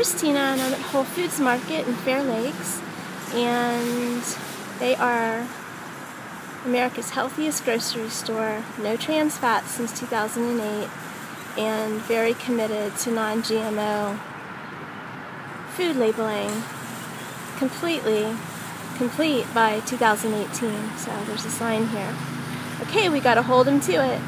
Christina and I'm at Whole Foods Market in Fair Lakes, and they are America's healthiest grocery store, no trans fats since 2008, and very committed to non-GMO food labeling, complete by 2018, so there's a sign here. Okay, we gotta hold them to it.